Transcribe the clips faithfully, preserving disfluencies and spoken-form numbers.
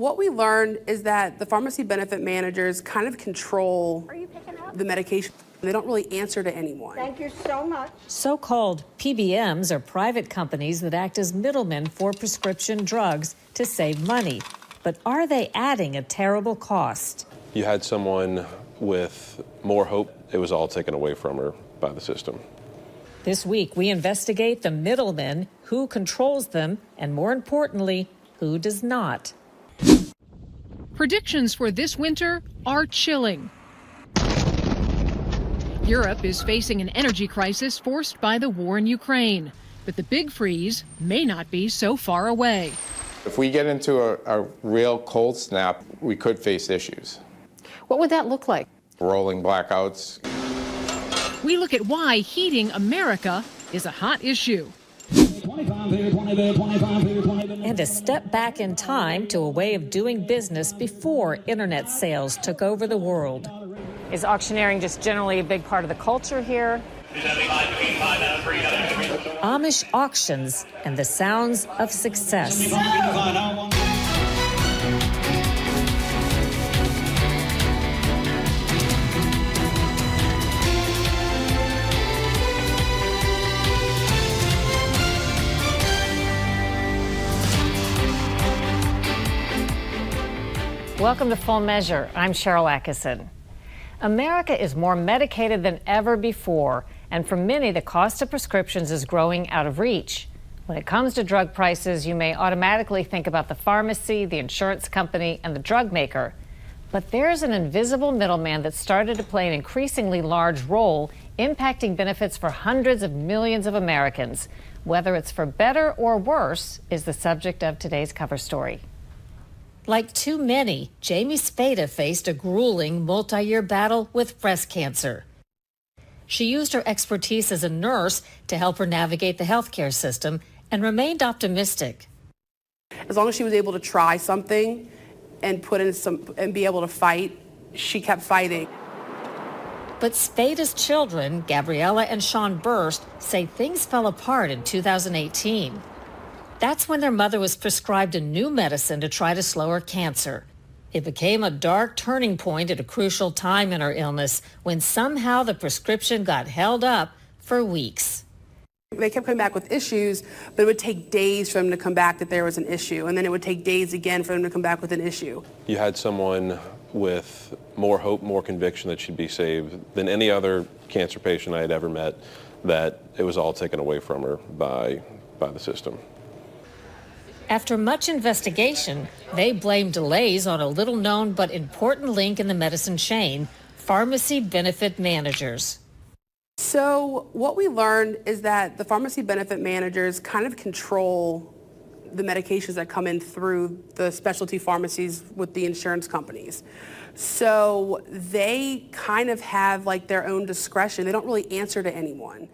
what we learned is that the pharmacy benefit managers kind of control the medication. They don't really answer to anyone. Thank you so much. So-called P B Ms are private companies that act as middlemen for prescription drugs to save money. But are they adding a terrible cost? You had someone with more hope. It was all taken away from her by the system. This week, we investigate the middlemen, who controls them, and more importantly, who does not. Predictions for this winter are chilling. Europe is facing an energy crisis forced by the war in Ukraine, but the big freeze may not be so far away. If we get into a, a real cold snap, we could face issues. What would that look like? Rolling blackouts. We look at why heating America is a hot issue. And a step back in time to a way of doing business before internet sales took over the world. Is auctioneering just generally a big part of the culture here? Amish auctions and the sounds of success. Welcome to Full Measure. I'm Sharyl Attkisson. America is more medicated than ever before, and for many, the cost of prescriptions is growing out of reach. When it comes to drug prices, you may automatically think about the pharmacy, the insurance company, and the drug maker. But there's an invisible middleman that started to play an increasingly large role, impacting benefits for hundreds of millions of Americans. Whether it's for better or worse is the subject of today's cover story. Like too many, Jamie Spada faced a grueling multi-year battle with breast cancer. She used her expertise as a nurse to help her navigate the healthcare system and remained optimistic. As long as she was able to try something and put in some and be able to fight, she kept fighting. But Spada's children, Gabriella and Sean Burst, say things fell apart in two thousand eighteen. That's when their mother was prescribed a new medicine to try to slow her cancer. It became a dark turning point at a crucial time in her illness when somehow the prescription got held up for weeks. They kept coming back with issues, but it would take days for them to come back that there was an issue, and then it would take days again for them to come back with an issue. You had someone with more hope, more conviction that she'd be saved than any other cancer patient I had ever met, that it was all taken away from her by, by the system. After much investigation, they blame delays on a little-known but important link in the medicine chain, pharmacy benefit managers. So what we learned is that the pharmacy benefit managers kind of control the medications that come in through the specialty pharmacies with the insurance companies. So they kind of have like their own discretion. They don't really answer to anyone.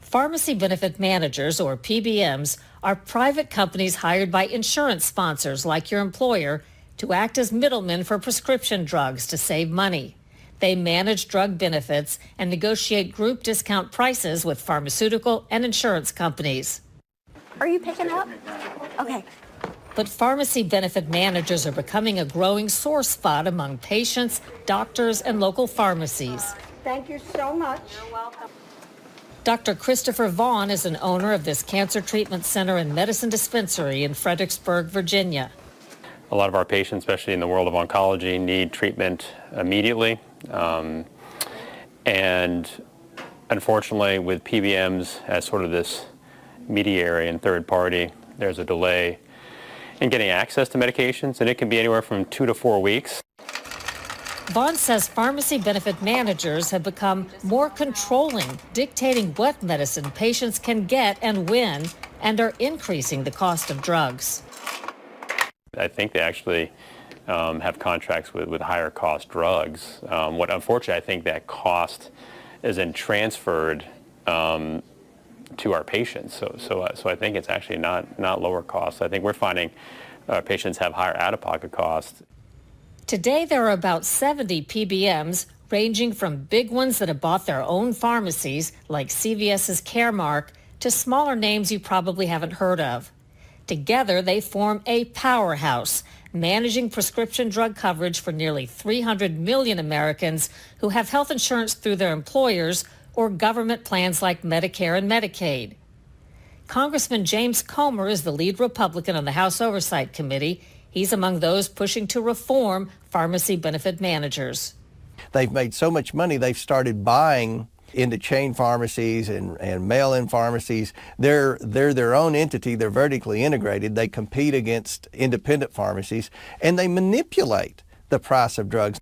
Pharmacy benefit managers, or P B Ms, are private companies hired by insurance sponsors like your employer to act as middlemen for prescription drugs to save money. They manage drug benefits and negotiate group discount prices with pharmaceutical and insurance companies. Are you picking up? Okay. But pharmacy benefit managers are becoming a growing sore spot among patients, doctors, and local pharmacies. Thank you so much. You're welcome. Doctor Christopher Vaughn is an owner of this cancer treatment center and medicine dispensary in Fredericksburg, Virginia. A lot of our patients, especially in the world of oncology, need treatment immediately. Um, and unfortunately, with P B Ms as sort of this mediary and third party, there's a delay in getting access to medications, and it can be anywhere from two to four weeks. Vaughn says pharmacy benefit managers have become more controlling, dictating what medicine patients can get and when, and are increasing the cost of drugs. I think they actually um, have contracts with, with higher cost drugs. Um, what unfortunately, I think that cost is then transferred um, to our patients. So, so, uh, so I think it's actually not, not lower cost. I think we're finding uh, patients have higher out-of-pocket costs. Today, there are about seventy P B Ms, ranging from big ones that have bought their own pharmacies, like C V S's Caremark, to smaller names you probably haven't heard of. Together, they form a powerhouse, managing prescription drug coverage for nearly three hundred million Americans who have health insurance through their employers or government plans like Medicare and Medicaid. Congressman James Comer is the lead Republican on the House Oversight Committee. He's among those pushing to reform pharmacy benefit managers. They've made so much money, they've started buying into chain pharmacies and, and mail-in pharmacies. They're, they're their own entity. They're vertically integrated. They compete against independent pharmacies, and they manipulate the price of drugs.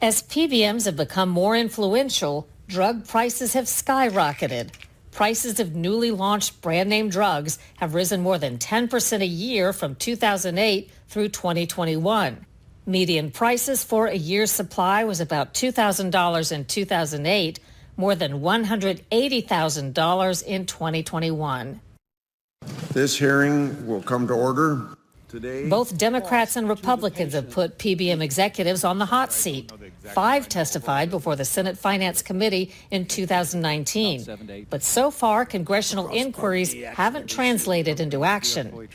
As P B Ms have become more influential, drug prices have skyrocketed. Prices of newly launched brand-name drugs have risen more than ten percent a year from two thousand eight through twenty twenty-one. Median prices for a year's supply was about two thousand dollars in two thousand eight, more than one hundred eighty thousand dollars in twenty twenty-one. This hearing will come to order today. Both Democrats and Republicans have put P B M executives on the hot seat. Five testified before the Senate Finance Committee in two thousand nineteen. But so far, congressional inquiries haven't translated into action.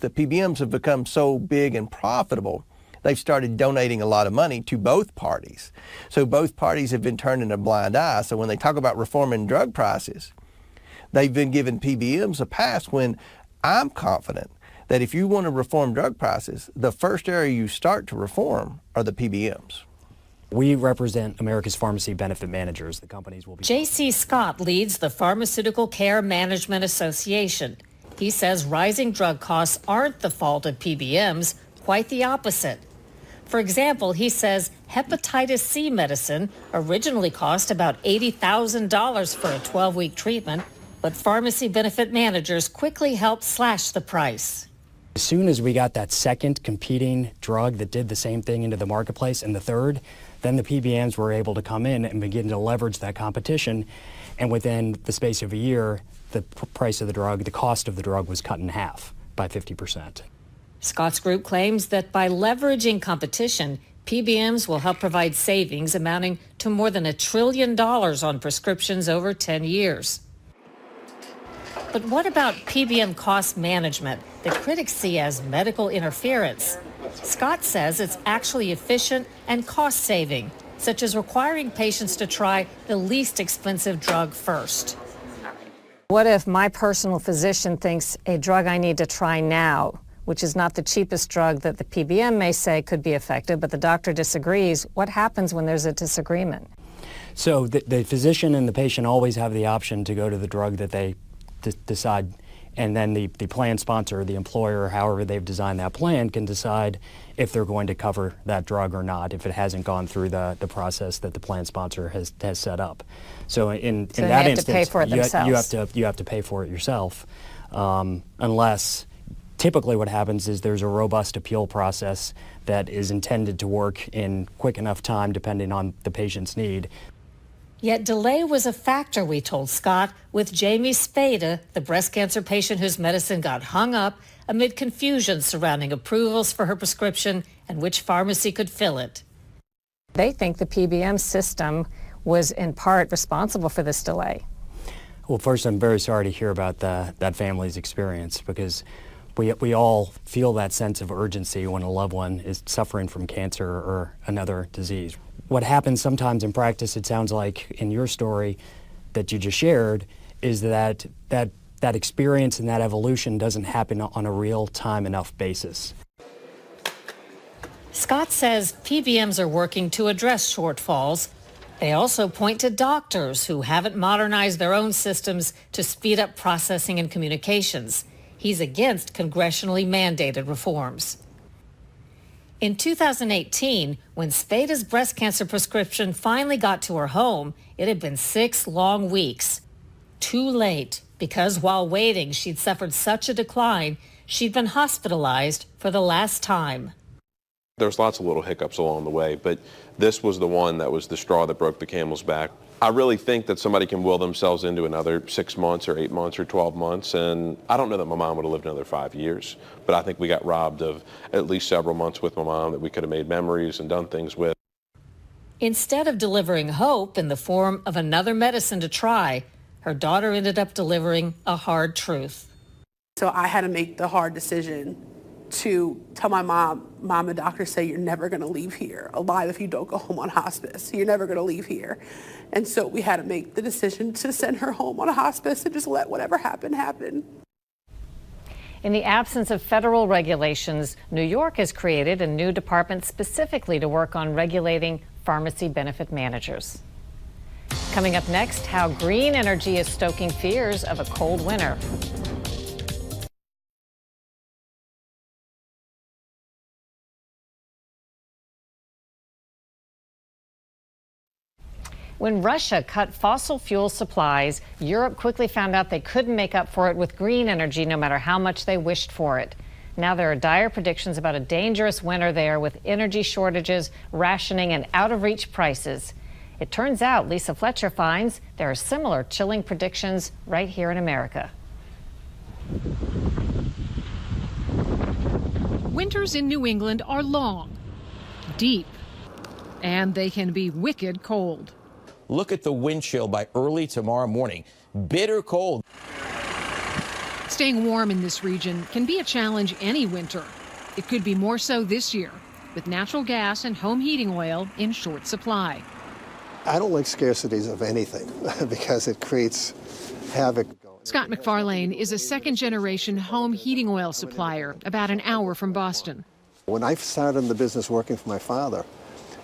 The P B Ms have become so big and profitable, they've started donating a lot of money to both parties. So both parties have been turning a blind eye. So when they talk about reforming drug prices, they've been giving P B Ms a pass, when I'm confident that if you want to reform drug prices, the first area you start to reform are the P B Ms. We represent America's pharmacy benefit managers. The companies will be... J C. Scott leads the Pharmaceutical Care Management Association. He says rising drug costs aren't the fault of P B Ms, quite the opposite. For example, he says hepatitis C medicine originally cost about eighty thousand dollars for a twelve-week treatment, but pharmacy benefit managers quickly helped slash the price. As soon as we got that second competing drug that did the same thing into the marketplace, and the third, then the P B Ms were able to come in and begin to leverage that competition. And within the space of a year, the price of the drug, the cost of the drug, was cut in half by fifty percent. Scott's group claims that by leveraging competition, P B Ms will help provide savings amounting to more than a trillion dollars on prescriptions over ten years. But what about P B M cost management that critics see as medical interference? Scott says it's actually efficient and cost-saving, such as requiring patients to try the least expensive drug first. What if my personal physician thinks a drug I need to try now, which is not the cheapest drug that the P B M may say could be effective, but the doctor disagrees? What happens when there's a disagreement? So the, the physician and the patient always have the option to go to the drug that they decide, and then the, the plan sponsor, the employer, however they've designed that plan, can decide if they're going to cover that drug or not, if it hasn't gone through the, the process that the plan sponsor has, has set up. So in, so in that instance, you, you, have to, you have to pay for it yourself, um, unless typically what happens is there's a robust appeal process that is intended to work in quick enough time depending on the patient's need. Yet delay was a factor, we told Scott, with Jamie Spada, the breast cancer patient whose medicine got hung up amid confusion surrounding approvals for her prescription and which pharmacy could fill it. They think the P B M system was in part responsible for this delay. Well, first, I'm very sorry to hear about the, that family's experience, because we, we all feel that sense of urgency when a loved one is suffering from cancer or another disease. What happens sometimes in practice, it sounds like in your story that you just shared, is that that, that experience and that evolution doesn't happen on a real-time enough basis. Scott says P B Ms are working to address shortfalls. They also point to doctors who haven't modernized their own systems to speed up processing and communications. He's against congressionally mandated reforms. In two thousand eighteen, when Spada's breast cancer prescription finally got to her home, it had been six long weeks. Too late, because while waiting, she'd suffered such a decline, she'd been hospitalized for the last time. There's lots of little hiccups along the way, but this was the one that was the straw that broke the camel's back. I really think that somebody can will themselves into another six months or eight months or twelve months, and I don't know that my mom would have lived another five years, but I think we got robbed of at least several months with my mom that we could have made memories and done things with. Instead of delivering hope in the form of another medicine to try, her daughter ended up delivering a hard truth. So I had to make the hard decision to tell my mom, mom, and doctor say, you're never gonna leave here alive if you don't go home on hospice. You're never gonna leave here. And so we had to make the decision to send her home on a hospice and just let whatever happened, happen. In the absence of federal regulations, New York has created a new department specifically to work on regulating pharmacy benefit managers. Coming up next, how green energy is stoking fears of a cold winter. When Russia cut fossil fuel supplies, Europe quickly found out they couldn't make up for it with green energy, no matter how much they wished for it. Now there are dire predictions about a dangerous winter there with energy shortages, rationing, and out-of-reach prices. It turns out, Lisa Fletcher finds, there are similar chilling predictions right here in America. Winters in New England are long, deep, and they can be wicked cold. Look at the wind chill by early tomorrow morning. Bitter cold. Staying warm in this region can be a challenge any winter. It could be more so this year, with natural gas and home heating oil in short supply. I don't like scarcities of anything because it creates havoc. Scott McFarlane is a second-generation home heating oil supplier about an hour from Boston. When I started in the business working for my father,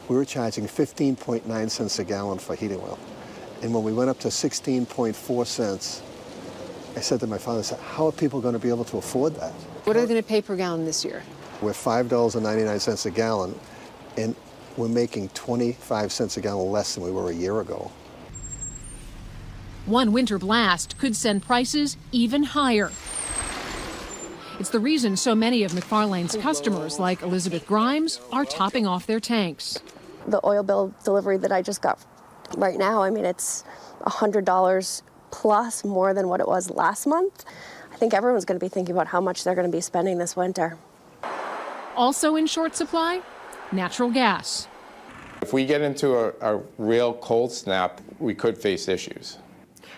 we were charging fifteen point nine cents a gallon for heating oil. And when we went up to sixteen point four cents, I said to my father, I said, how are people going to be able to afford that? What are they going to pay per gallon this year? We're five dollars and ninety-nine cents a gallon, and we're making twenty-five cents a gallon less than we were a year ago. One winter blast could send prices even higher. It's the reason so many of McFarlane's customers, like Elizabeth Grimes, are topping off their tanks. The oil bill delivery that I just got right now, I mean, it's one hundred dollars plus more than what it was last month. I think everyone's going to be thinking about how much they're going to be spending this winter. Also in short supply, natural gas. If we get into a, a real cold snap, we could face issues.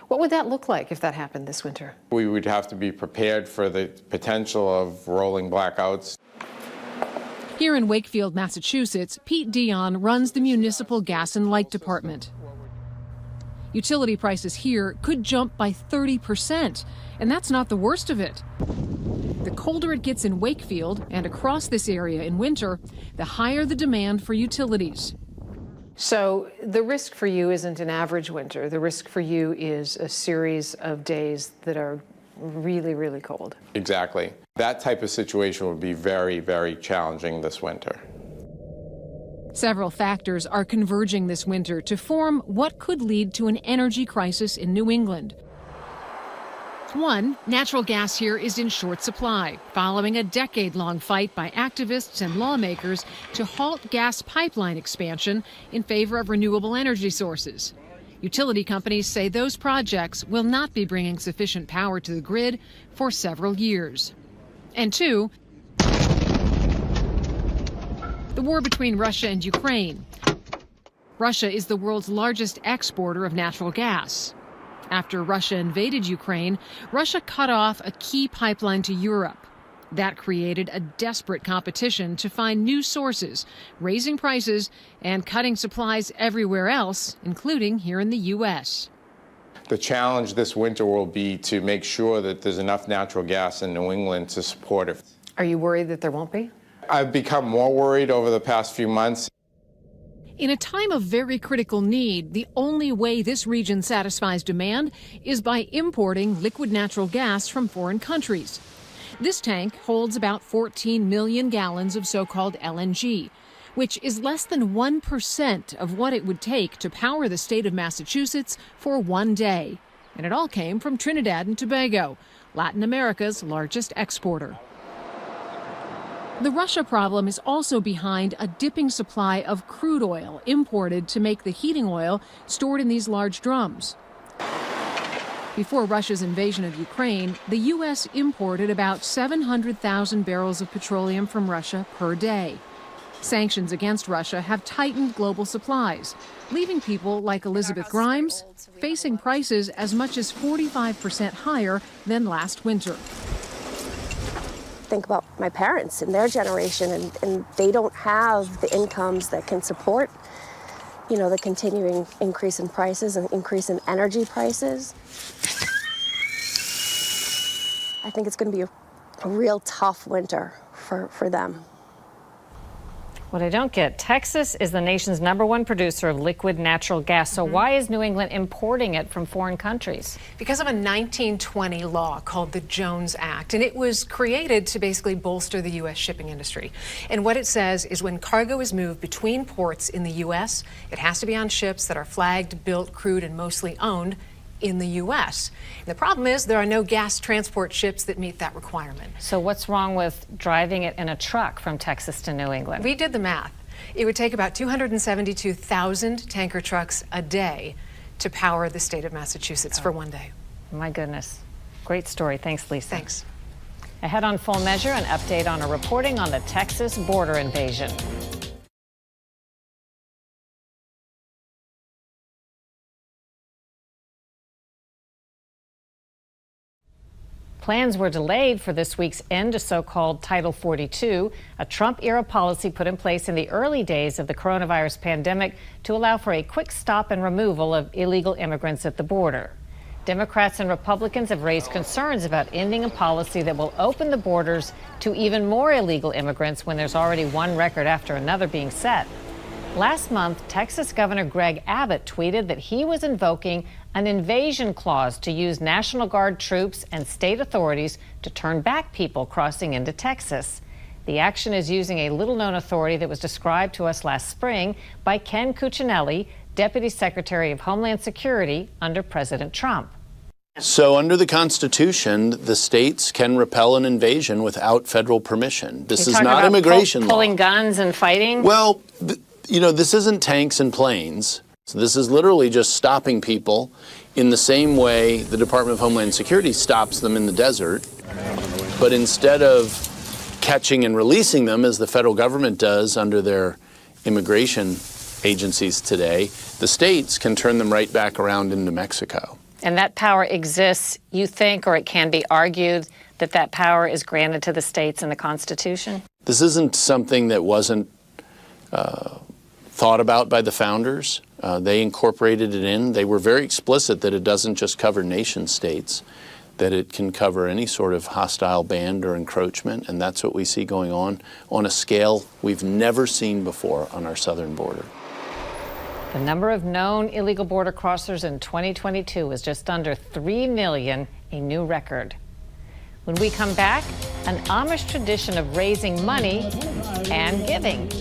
What would that look like if that happened this winter? We would have to be prepared for the potential of rolling blackouts. Here in Wakefield, Massachusetts, Pete Dion runs the municipal gas and light department. Utility prices here could jump by thirty percent, and that's not the worst of it. The colder it gets in Wakefield and across this area in winter, the higher the demand for utilities. So the risk for you isn't an average winter. The risk for you is a series of days that are really, really cold. Exactly. That type of situation would be very, very challenging this winter. Several factors are converging this winter to form what could lead to an energy crisis in New England. One, natural gas here is in short supply, following a decade-long fight by activists and lawmakers to halt gas pipeline expansion in favor of renewable energy sources. Utility companies say those projects will not be bringing sufficient power to the grid for several years. And two, the war between Russia and Ukraine. Russia is the world's largest exporter of natural gas. After Russia invaded Ukraine, Russia cut off a key pipeline to Europe. That created a desperate competition to find new sources, raising prices and cutting supplies everywhere else, including here in the U S. The challenge this winter will be to make sure that there's enough natural gas in New England to support it. Are you worried that there won't be? I've become more worried over the past few months. In a time of very critical need, the only way this region satisfies demand is by importing liquid natural gas from foreign countries. This tank holds about fourteen million gallons of so-called L N G, which is less than one percent of what it would take to power the state of Massachusetts for one day. And it all came from Trinidad and Tobago, Latin America's largest exporter. The Russia problem is also behind a dipping supply of crude oil imported to make the heating oil stored in these large drums. Before Russia's invasion of Ukraine, the U S imported about seven hundred thousand barrels of petroleum from Russia per day. Sanctions against Russia have tightened global supplies, leaving people like Elizabeth Grimes facing prices as much as forty-five percent higher than last winter. think about my parents and their generation, and, and they don't have the incomes that can support, you know, the continuing increase in prices and increase in energy prices. I think it's going to be a, a real tough winter for, for them. What I don't get, Texas is the nation's number one producer of liquid natural gas. So mm-hmm. why is New England importing it from foreign countries? Because of a nineteen twenty law called the Jones Act. And it was created to basically bolster the U S shipping industry. And what it says is when cargo is moved between ports in the U S, it has to be on ships that are flagged, built, crewed, and mostly owned in the U S. And the problem is there are no gas transport ships that meet that requirement. So what's wrong with driving it in a truck from Texas to New England? We did the math. It would take about two hundred seventy-two thousand tanker trucks a day to power the state of Massachusetts oh. for one day. My goodness. Great story. Thanks, Lisa. Thanks. Ahead on Full Measure, an update on a reporting on the Texas border invasion. Plans were delayed for this week's end to so-called Title forty-two, a Trump-era policy put in place in the early days of the coronavirus pandemic to allow for a quick stop and removal of illegal immigrants at the border. Democrats and Republicans have raised concerns about ending a policy that will open the borders to even more illegal immigrants when there's already one record after another being set. Last month, Texas Governor Greg Abbott tweeted that he was invoking an invasion clause to use National Guard troops and state authorities to turn back people crossing into Texas. The action is using a little-known authority that was described to us last spring by Ken Cuccinelli, Deputy Secretary of Homeland Security under President Trump. So under the Constitution, the states can repel an invasion without federal permission. This is not immigration law. Pulling guns and fighting? Well, you know, this isn't tanks and planes. So this is literally just stopping people in the same way the Department of Homeland Security stops them in the desert. But instead of catching and releasing them, as the federal government does under their immigration agencies today, the states can turn them right back around into Mexico. And that power exists, you think, or it can be argued that that power is granted to the states in the Constitution? This isn't something that wasn't uh, thought about by the founders. Uh, they incorporated it in. They were very explicit that it doesn't just cover nation states, that it can cover any sort of hostile band or encroachment, and that's what we see going on on a scale we've never seen before on our southern border. The number of known illegal border crossers in twenty twenty-two was just under three million, a new record. When we come back, an Amish tradition of raising money and giving.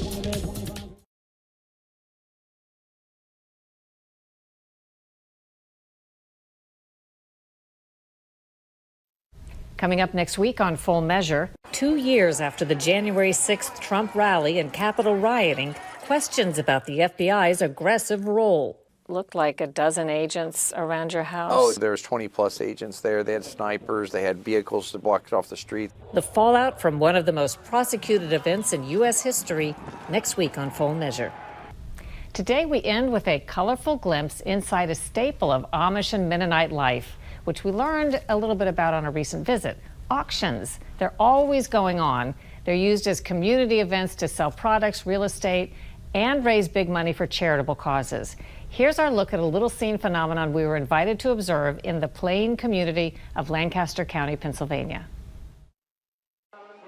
Coming up next week on Full Measure. Two years after the January sixth Trump rally and Capitol rioting, questions about the F B I's aggressive role. Looked like a dozen agents around your house. Oh, there was twenty plus agents there. They had snipers. They had vehicles that blocked off the street. The fallout from one of the most prosecuted events in U S history next week on Full Measure. Today we end with a colorful glimpse inside a staple of Amish and Mennonite life, which we learned a little bit about on a recent visit. Auctions, they're always going on. They're used as community events to sell products, real estate, and raise big money for charitable causes. Here's our look at a little scene phenomenon we were invited to observe in the plain community of Lancaster County, Pennsylvania.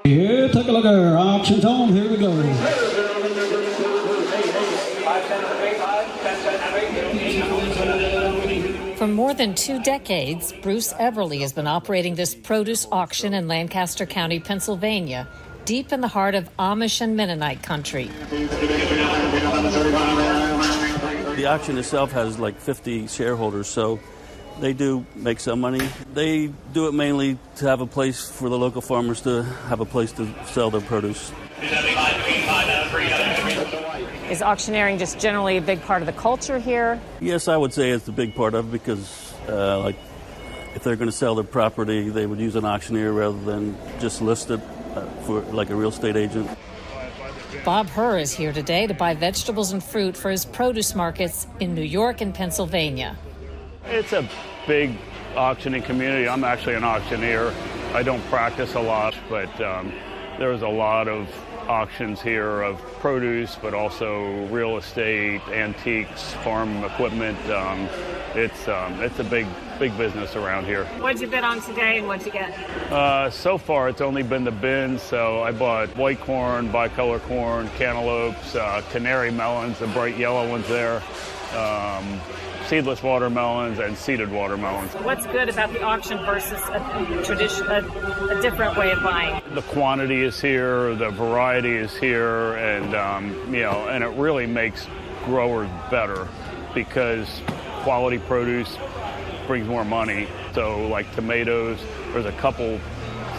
Here, take a look at our auctions home, here we go. For more than two decades, Bruce Everly has been operating this produce auction in Lancaster County, Pennsylvania, deep in the heart of Amish and Mennonite country. The auction itself has like fifty shareholders, so they do make some money. They do it mainly to have a place for the local farmers to have a place to sell their produce. Is auctioneering just generally a big part of the culture here? Yes, I would say it's a big part of it because, uh, like, if they're going to sell their property, they would use an auctioneer rather than just list it uh, for, like, a real estate agent. Bob Herr is here today to buy vegetables and fruit for his produce markets in New York and Pennsylvania. It's a big auctioning community. I'm actually an auctioneer. I don't practice a lot, but um, there was a lot of auctions here of produce, but also real estate, antiques, farm equipment. Um, it's um, it's a big big business around here. What'd you bid on today, and what'd you get? Uh, so far, it's only been the bins. So I bought white corn, bicolor corn, cantaloupes, uh, canary melons, the bright yellow ones there. Um, seedless watermelons and seeded watermelons. What's good about the auction versus a, tradition, a, a different way of buying? The quantity is here, the variety is here, and um, you know, and it really makes growers better because quality produce brings more money. So like tomatoes, there's a couple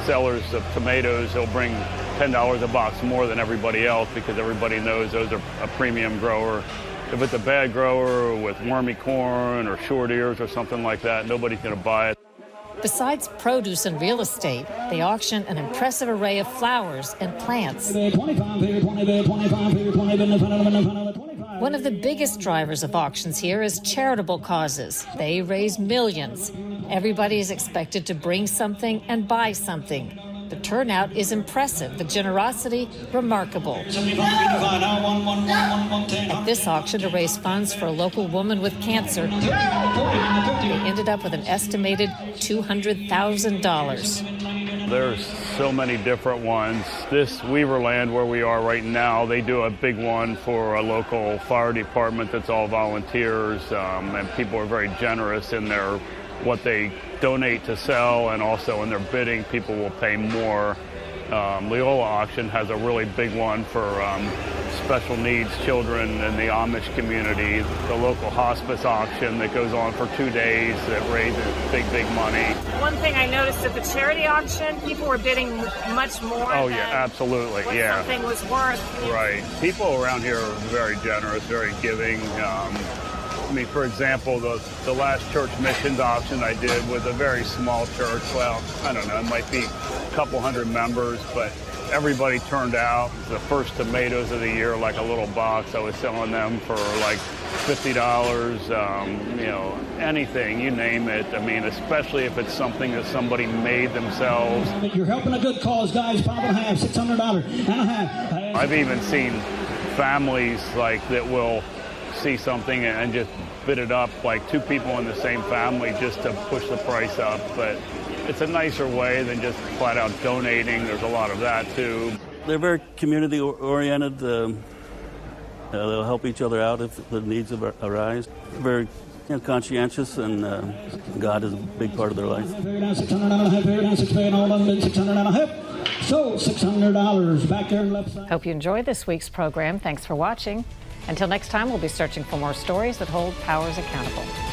sellers of tomatoes, they'll bring ten dollars a box more than everybody else because everybody knows those are a premium grower. If it's a bad grower with wormy corn or short ears or something like that, nobody's going to buy it. Besides produce and real estate, they auction an impressive array of flowers and plants. One of the biggest drivers of auctions here is charitable causes. They raise millions. Everybody is expected to bring something and buy something. The turnout is impressive, the generosity remarkable. At this auction to raise funds for a local woman with cancer, they ended up with an estimated two hundred thousand dollars. There's so many different ones. This Weaverland, where we are right now, they do a big one for a local fire department that's all volunteers, um, and people are very generous in their what they donate to sell, and also in their bidding, people will pay more. Um, Leola Auction has a really big one for um, special needs children in the Amish community. The local hospice auction that goes on for two days that raises big, big money. One thing I noticed at the charity auction, people were bidding much more. Oh, yeah, absolutely, what yeah. Something was worth. Right. People around here are very generous, very giving. Um, I mean, for example, the, the last church missions auction I did was a very small church. Well, I don't know, it might be a couple hundred members, but everybody turned out. The first tomatoes of the year, like a little box, I was selling them for like fifty dollars, um, you know, anything, you name it. I mean, especially if it's something that somebody made themselves. You're helping a good cause, guys, five and a half, six hundred dollars, and a half. I've even seen families like that will see something and just bid it up, like two people in the same family, just to push the price up. But it's a nicer way than just flat out donating. There's a lot of that too. They're very community oriented. Um, uh, they'll help each other out if the needs arise. They're very you know, conscientious, and uh, God is a big part of their life. So six hundred dollars back there on the left side. Hope you enjoy this week's program. Thanks for watching. Until next time, we'll be searching for more stories that hold powers accountable.